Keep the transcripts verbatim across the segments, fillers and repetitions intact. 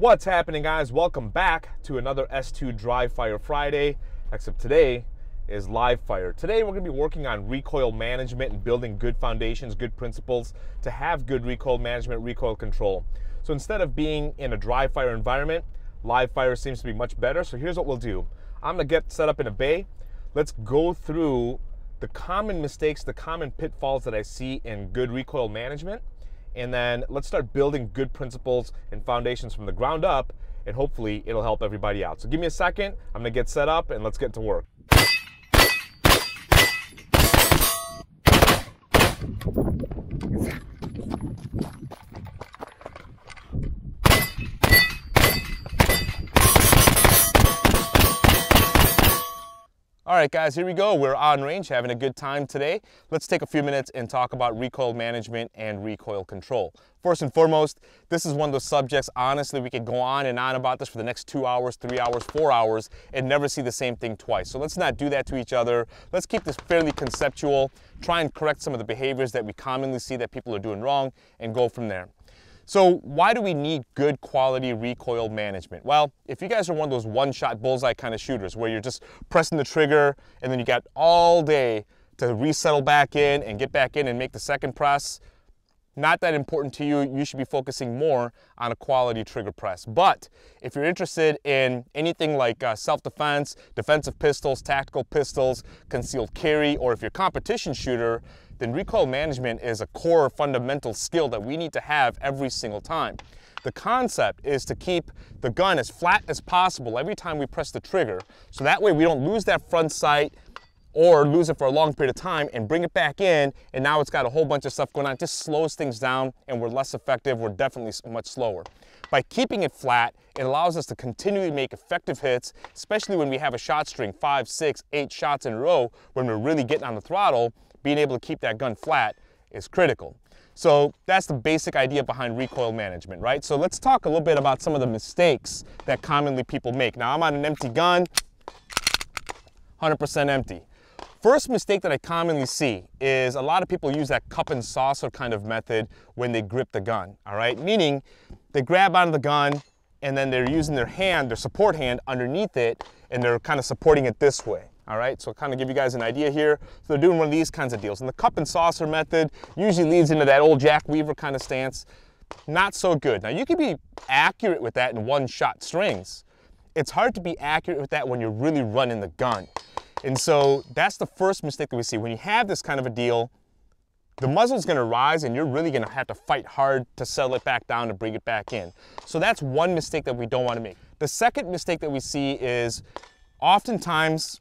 What's happening, guys? Welcome back to another S two Dry Fire Friday, except today is live fire. Today we're going to be working on recoil management and building good foundations, good principles to have good recoil management, recoil control. So instead of being in a dry fire environment, live fire seems to be much better. So here's what we'll do. I'm going to get set up in a bay. Let's go through the common mistakes, the common pitfalls that I see in good recoil management. And then let's start building good principles and foundations from the ground up, and hopefully it'll help everybody out. So give me a second, I'm gonna get set up and let's get to work. All right, guys, here we go. We're on range, having a good time today. Let's take a few minutes and talk about recoil management and recoil control. First and foremost, this is one of those subjects, honestly, we could go on and on about this for the next two hours, three hours, four hours, and never see the same thing twice. So let's not do that to each other. Let's keep this fairly conceptual, try and correct some of the behaviors that we commonly see that people are doing wrong, and go from there. So why do we need good quality recoil management? Well, if you guys are one of those one-shot bullseye kind of shooters where you're just pressing the trigger and then you got all day to resettle back in and get back in and make the second press, not that important to you. You should be focusing more on a quality trigger press. But if you're interested in anything like uh, self-defense, defensive pistols, tactical pistols, concealed carry, or if you're a competition shooter, then recoil management is a core fundamental skill that we need to have every single time. The concept is to keep the gun as flat as possible every time we press the trigger, so that way we don't lose that front sight or lose it for a long period of time and bring it back in, and now it's got a whole bunch of stuff going on. It just slows things down and we're less effective. We're definitely much slower. By keeping it flat, it allows us to continually make effective hits, especially when we have a shot string, five, six, eight shots in a row, when we're really getting on the throttle. Being able to keep that gun flat is critical. So that's the basic idea behind recoil management, right? So let's talk a little bit about some of the mistakes that commonly people make. Now I'm on an empty gun, one hundred percent empty. First mistake that I commonly see is a lot of people use that cup and saucer kind of method when they grip the gun, all right? Meaning they grab onto the gun and then they're using their hand, their support hand underneath it, and they're kind of supporting it this way. All right, so I'll kind of give you guys an idea here. So they're doing one of these kinds of deals. And the cup and saucer method usually leads into that old Jack Weaver kind of stance. Not so good. Now you can be accurate with that in one-shot strings. It's hard to be accurate with that when you're really running the gun. And so that's the first mistake that we see. When you have this kind of a deal, the muzzle's gonna rise and you're really gonna have to fight hard to settle it back down and bring it back in. So that's one mistake that we don't wanna make. The second mistake that we see is oftentimes,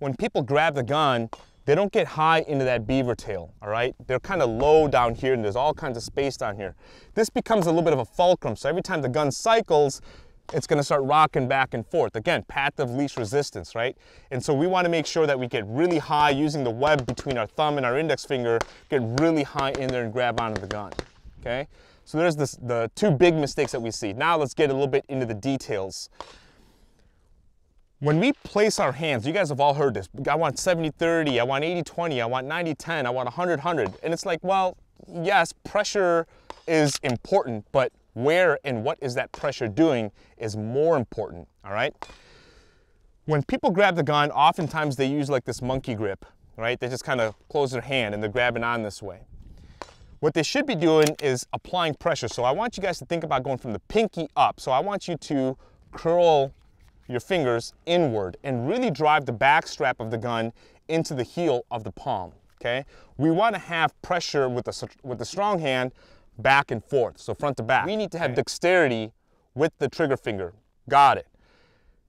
when people grab the gun, they don't get high into that beaver tail, all right? They're kind of low down here and there's all kinds of space down here. This becomes a little bit of a fulcrum, so every time the gun cycles, it's gonna start rocking back and forth. Again, path of least resistance, right? And so we wanna make sure that we get really high using the web between our thumb and our index finger, get really high in there and grab onto the gun, okay? So there's this, the two big mistakes that we see. Now let's get a little bit into the details. When we place our hands, you guys have all heard this, I want seventy thirty, I want eighty twenty, I want ninety ten, I want one hundred one hundred. And it's like, well, yes, pressure is important, but where and what is that pressure doing is more important, all right? When people grab the gun, oftentimes they use like this monkey grip, right? They just kind of close their hand and they're grabbing on this way. What they should be doing is applying pressure. So I want you guys to think about going from the pinky up. So I want you to curl your fingers inward and really drive the back strap of the gun into the heel of the palm, okay? We want to have pressure with the, with the strong hand back and forth, so front to back. We need to have dexterity with the trigger finger. Got it.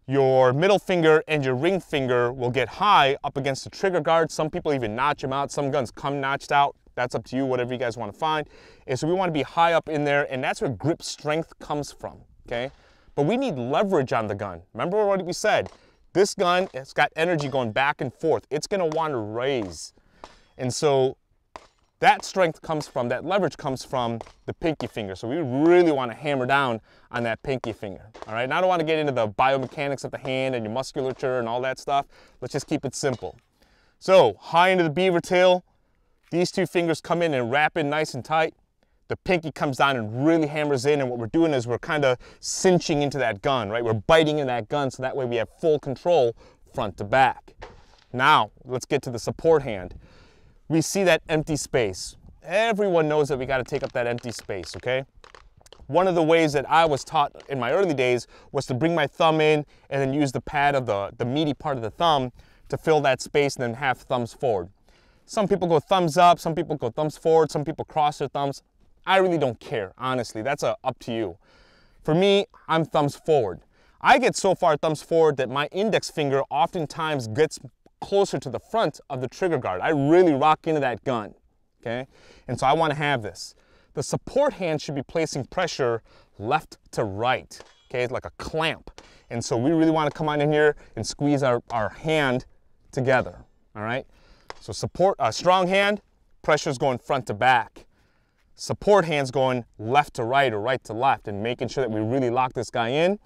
Your middle finger and your ring finger will get high up against the trigger guard. Some people even notch them out. Some guns come notched out. That's up to you, whatever you guys want to find. And so we want to be high up in there, and that's where grip strength comes from, okay? But we need leverage on the gun. Remember what we said, this gun, it's got energy going back and forth. It's gonna wanna raise. And so that strength comes from, that leverage comes from the pinky finger. So we really wanna hammer down on that pinky finger, all right? And I don't wanna get into the biomechanics of the hand and your musculature and all that stuff. Let's just keep it simple. So high into the beaver tail, these two fingers come in and wrap in nice and tight. the pinky comes down and really hammers in, and what we're doing is we're kind of cinching into that gun, right? We're biting in that gun, so that way we have full control front to back. Now, let's get to the support hand. We see that empty space. Everyone knows that we got to take up that empty space, okay? One of the ways that I was taught in my early days was to bring my thumb in and then use the pad of the, the meaty part of the thumb to fill that space and then have thumbs forward. Some people go thumbs up, some people go thumbs forward, some people cross their thumbs. I really don't care, honestly. That's a, up to you. For me, I'm thumbs forward. I get so far thumbs forward that my index finger oftentimes gets closer to the front of the trigger guard. I really rock into that gun, okay? And so I want to have this. The support hand should be placing pressure left to right, okay? It's like a clamp. And so we really want to come on in here and squeeze our, our hand together, all right? So support, a uh, strong hand, pressure's going front to back. Support hand's going left to right or right to left, and making sure that we really lock this guy in.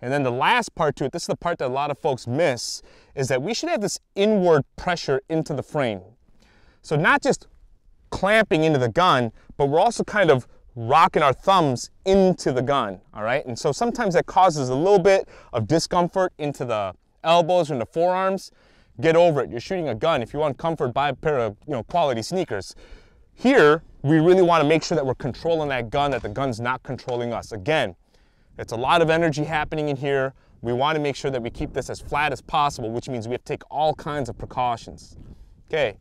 And then the last part to it, this is the part that a lot of folks miss, is that we should have this inward pressure into the frame. So not just clamping into the gun, but we're also kind of rocking our thumbs into the gun, all right? And so sometimes that causes a little bit of discomfort into the elbows or in the forearms. Get over it. You're shooting a gun. If you want comfort, buy a pair of, you know, quality sneakers. Here, we really want to make sure that we're controlling that gun, that the gun's not controlling us. Again, it's a lot of energy happening in here. We want to make sure that we keep this as flat as possible, which means we have to take all kinds of precautions. Okay,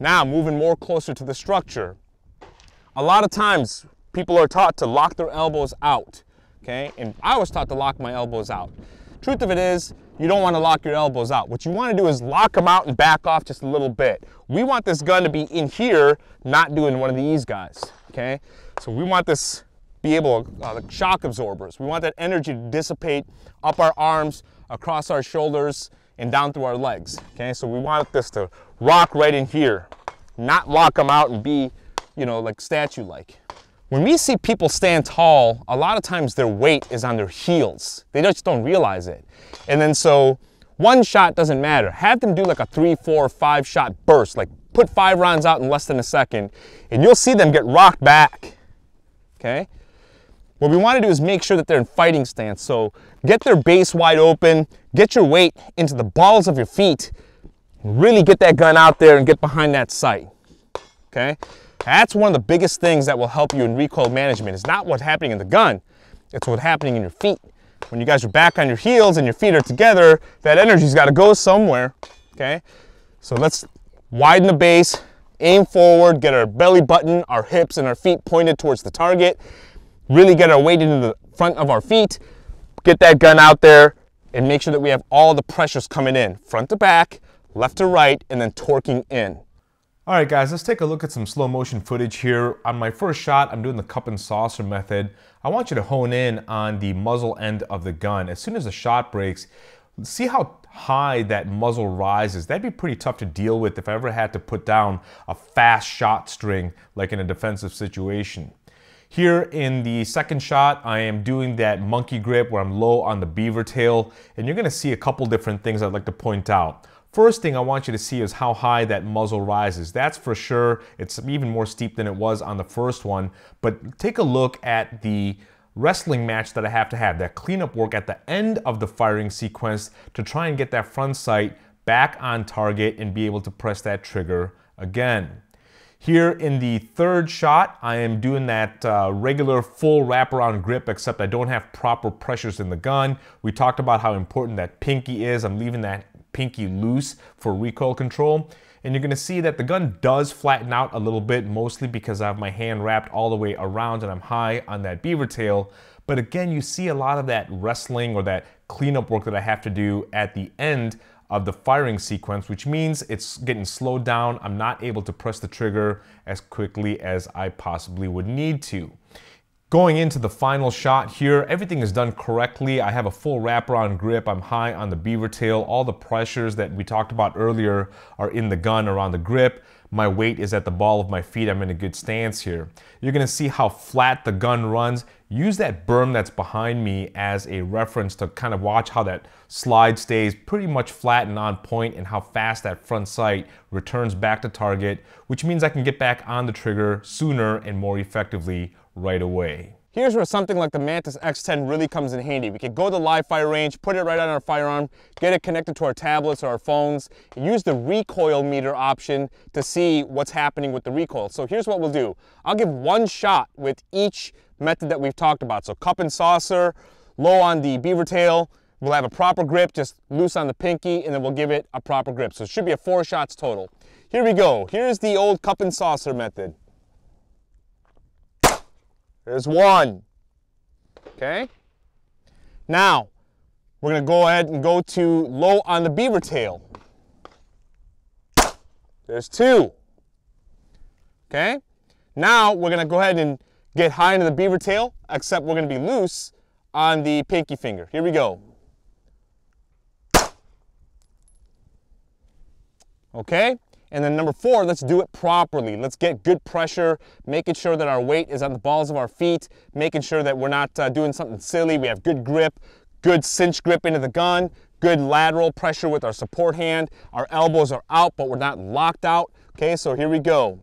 now moving more closer to the structure. A lot of times, people are taught to lock their elbows out, okay? And I was taught to lock my elbows out. Truth of it is, you don't want to lock your elbows out. What you want to do is lock them out and back off just a little bit. We want this gun to be in here, not doing one of these guys, okay? So we want this, be able, uh, like shock absorbers. We want that energy to dissipate up our arms, across our shoulders, and down through our legs, okay? So we want this to rock right in here, not lock them out and be, you know, like statue-like. When we see people stand tall, a lot of times their weight is on their heels. They just don't realize it. And then so one shot doesn't matter. Have them do like a three, four, five shot burst. Like put five rounds out in less than a second and you'll see them get rocked back, okay? What we want to do is make sure that they're in fighting stance. So get their base wide open, get your weight into the balls of your feet, and really get that gun out there and get behind that sight, okay? That's one of the biggest things that will help you in recoil management. It's not what's happening in the gun, it's what's happening in your feet. When you guys are back on your heels and your feet are together, that energy's gotta go somewhere, okay? So let's widen the base, aim forward, get our belly button, our hips, and our feet pointed towards the target, really get our weight into the front of our feet, get that gun out there, and make sure that we have all the pressures coming in, front to back, left to right, and then torquing in. All right guys, let's take a look at some slow motion footage here. On my first shot, I'm doing the cup and saucer method. I want you to hone in on the muzzle end of the gun. As soon as the shot breaks, see how high that muzzle rises. That'd be pretty tough to deal with if I ever had to put down a fast shot string, like in a defensive situation. Here in the second shot, I am doing that monkey grip where I'm low on the beaver tail, and you're gonna see a couple different things I'd like to point out. First thing I want you to see is how high that muzzle rises. That's for sure. It's even more steep than it was on the first one, but take a look at the wrestling match that I have to have, that cleanup work at the end of the firing sequence to try and get that front sight back on target and be able to press that trigger again. Here in the third shot, I am doing that uh, regular full wraparound grip, except I don't have proper pressures in the gun. We talked about how important that pinky is. I'm leaving that pinky loose for recoil control. And you're gonna see that the gun does flatten out a little bit, mostly because I have my hand wrapped all the way around and I'm high on that beaver tail. But again, you see a lot of that wrestling or that cleanup work that I have to do at the end of the firing sequence, which means it's getting slowed down. I'm not able to press the trigger as quickly as I possibly would need to. Going into the final shot here, everything is done correctly. I have a full wraparound grip. I'm high on the beaver tail. All the pressures that we talked about earlier are in the gun around the grip. My weight is at the ball of my feet. I'm in a good stance here. You're gonna see how flat the gun runs. use that berm that's behind me as a reference to kind of watch how that slide stays pretty much flat and on point and how fast that front sight returns back to target, which means I can get back on the trigger sooner and more effectively right away. Here's where something like the Mantis X ten really comes in handy. We could go to the live fire range, put it right on our firearm, get it connected to our tablets or our phones, and use the recoil meter option to see what's happening with the recoil. So here's what we'll do. I'll give one shot with each method that we've talked about. So cup and saucer, low on the beaver tail, we'll have a proper grip, just loose on the pinky, and then we'll give it a proper grip. So it should be a four shots total. Here we go. Here's the old cup and saucer method. There's one, okay? Now, we're gonna go ahead and go to low on the beaver tail. There's two, okay? Now, we're gonna go ahead and get high into the beaver tail, except we're gonna be loose on the pinky finger. Here we go. Okay? And then number four, let's do it properly. Let's get good pressure, making sure that our weight is on the balls of our feet, making sure that we're not uh, doing something silly. We have good grip, good cinch grip into the gun, good lateral pressure with our support hand. Our elbows are out, but we're not locked out. Okay, so here we go.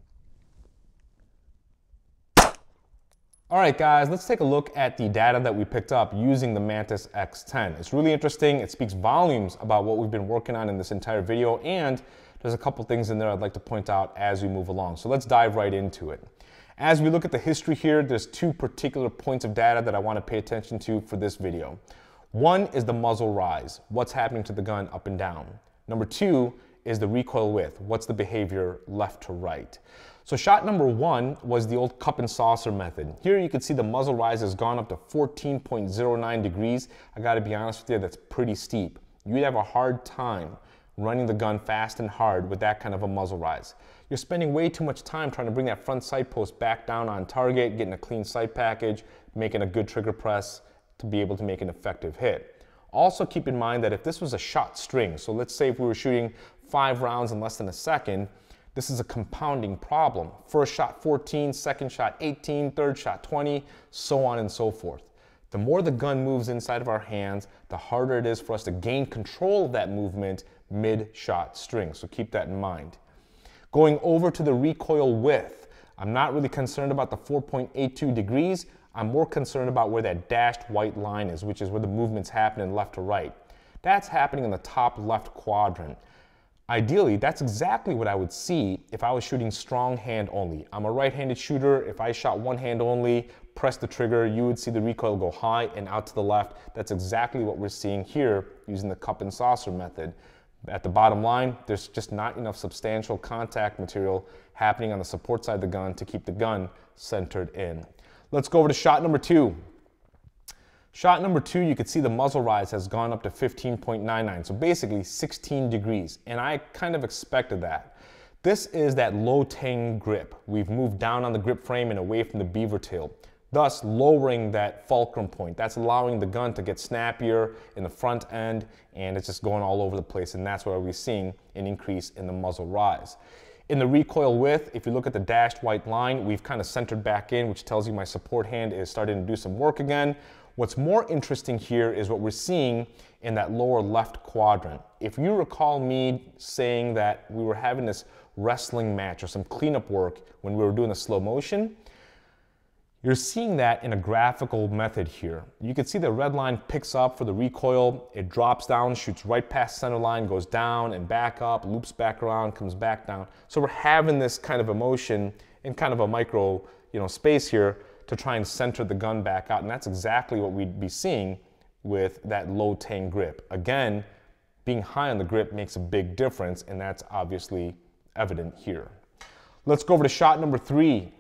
All right, guys, let's take a look at the data that we picked up using the Mantis X ten. It's really interesting. It speaks volumes about what we've been working on in this entire video, and there's a couple things in there I'd like to point out as we move along. So let's dive right into it. As we look at the history here, there's two particular points of data that I want to pay attention to for this video. One is the muzzle rise, what's happening to the gun up and down. Number two is the recoil width, what's the behavior left to right. So shot number one was the old cup and saucer method. Here you can see the muzzle rise has gone up to fourteen point zero nine degrees. I gotta be honest with you, that's pretty steep. You'd have a hard time running the gun fast and hard with that kind of a muzzle rise. You're spending way too much time trying to bring that front sight post back down on target, getting a clean sight package, making a good trigger press to be able to make an effective hit. Also keep in mind that if this was a shot string, so let's say if we were shooting five rounds in less than a second, this is a compounding problem. First shot fourteen, second shot eighteen, third shot twenty, so on and so forth. The more the gun moves inside of our hands, the harder it is for us to gain control of that movement mid-shot string, so keep that in mind. Going over to the recoil width, I'm not really concerned about the four point eight two degrees, I'm more concerned about where that dashed white line is, which is where the movement's happening left to right. That's happening in the top left quadrant. Ideally, that's exactly what I would see if I was shooting strong hand only. I'm a right-handed shooter. If I shot one hand only, press the trigger, you would see the recoil go high and out to the left. That's exactly what we're seeing here using the cup and saucer method. At the bottom line, there's just not enough substantial contact material happening on the support side of the gun to keep the gun centered in. Let's go over to shot number two. Shot number two, you can see the muzzle rise has gone up to fifteen point nine nine, so basically sixteen degrees, and I kind of expected that. This is that low tang grip. We've moved down on the grip frame and away from the beaver tail, thus lowering that fulcrum point. That's allowing the gun to get snappier in the front end, and it's just going all over the place, and that's where we're seeing an increase in the muzzle rise. In the recoil width, if you look at the dashed white line, we've kind of centered back in, which tells you my support hand is starting to do some work again. What's more interesting here is what we're seeing in that lower left quadrant. If you recall me saying that we were having this wrestling match or some cleanup work when we were doing the slow motion, you're seeing that in a graphical method here. You can see the red line picks up for the recoil, it drops down, shoots right past center line, goes down and back up, loops back around, comes back down. So we're having this kind of emotion in kind of a micro, you know, space here to try and center the gun back out, and that's exactly what we'd be seeing with that low tang grip. Again, being high on the grip makes a big difference, and that's obviously evident here. Let's go over to shot number three.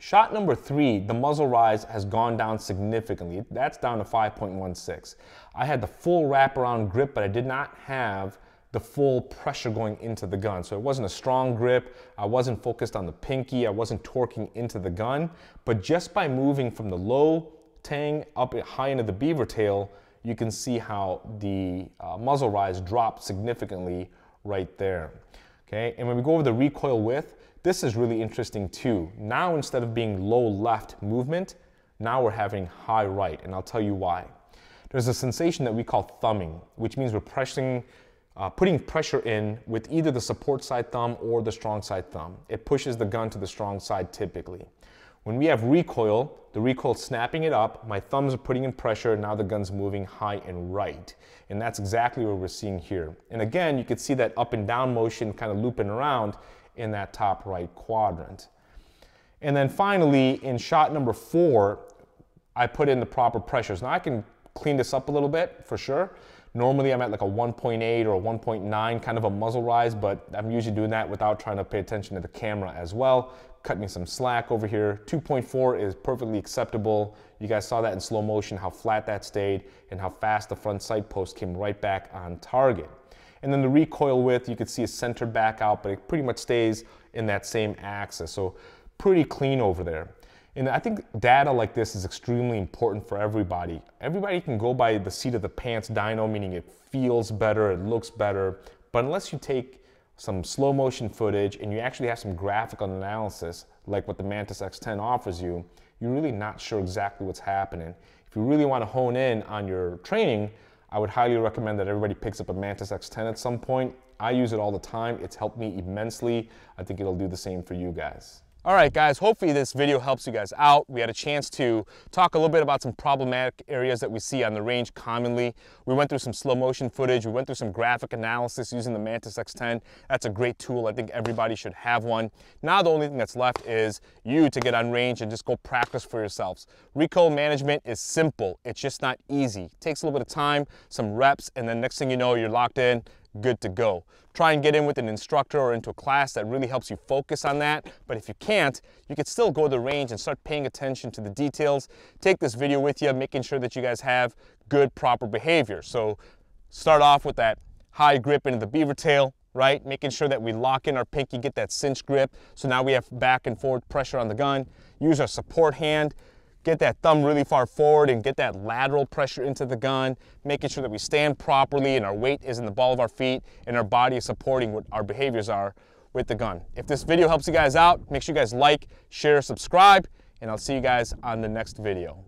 Shot number three, the muzzle rise has gone down significantly. That's down to five point one six. I had the full wraparound grip, but I did not have the full pressure going into the gun. So it wasn't a strong grip, I wasn't focused on the pinky, I wasn't torquing into the gun, but just by moving from the low tang up high into the beaver tail, you can see how the uh, muzzle rise dropped significantly right there. Okay, and when we go over the recoil width, this is really interesting too. Now instead of being low left movement, Now we're having high right, and I'll tell you why. There's a sensation that we call thumbing, which means we're pressing, uh, putting pressure in with either the support side thumb or the strong side thumb. It pushes the gun to the strong side typically. When we have recoil, the recoil snapping it up, my thumbs are putting in pressure, now the gun's moving high and right. And that's exactly what we're seeing here. And again, you could see that up and down motion kind of looping around in that top right quadrant. And then finally, in shot number four, I put in the proper pressures. Now I can clean this up a little bit for sure. Normally I'm at like a one point eight or a one point nine kind of a muzzle rise, but I'm usually doing that without trying to pay attention to the camera as well. Cut me some slack over here. two point four is perfectly acceptable. You guys saw that in slow motion, how flat that stayed and how fast the front sight post came right back on target. And then the recoil width, you could see a center back out, but it pretty much stays in that same axis. So pretty clean over there. And I think data like this is extremely important for everybody. Everybody can go by the seat of the pants dyno, meaning it feels better, it looks better, but unless you take some slow motion footage and you actually have some graphical analysis, like what the Mantis X ten offers you, you're really not sure exactly what's happening. If you really want to hone in on your training, I would highly recommend that everybody picks up a Mantis X ten at some point. I use it all the time. It's helped me immensely. I think it'll do the same for you guys. All right, guys, hopefully this video helps you guys out. We had a chance to talk a little bit about some problematic areas that we see on the range commonly. We went through some slow motion footage. We went through some graphic analysis using the Mantis X ten. That's a great tool. I think everybody should have one. Now the only thing that's left is you to get on range and just go practice for yourselves. Recoil management is simple. It's just not easy. It takes a little bit of time, some reps, and then next thing you know, you're locked in. Good to go. Try and get in with an instructor or into a class that really helps you focus on that. But if you can't, you can still go to the range and start paying attention to the details. Take this video with you, making sure that you guys have good, proper behavior. So start off with that high grip into the beaver tail, right? Making sure that we lock in our pinky, get that cinch grip. So now we have back and forward pressure on the gun. Use our support hand. Get that thumb really far forward and get that lateral pressure into the gun, making sure that we stand properly and our weight is in the ball of our feet and our body is supporting what our behaviors are with the gun. If this video helps you guys out, make sure you guys like, share, subscribe, and I'll see you guys on the next video.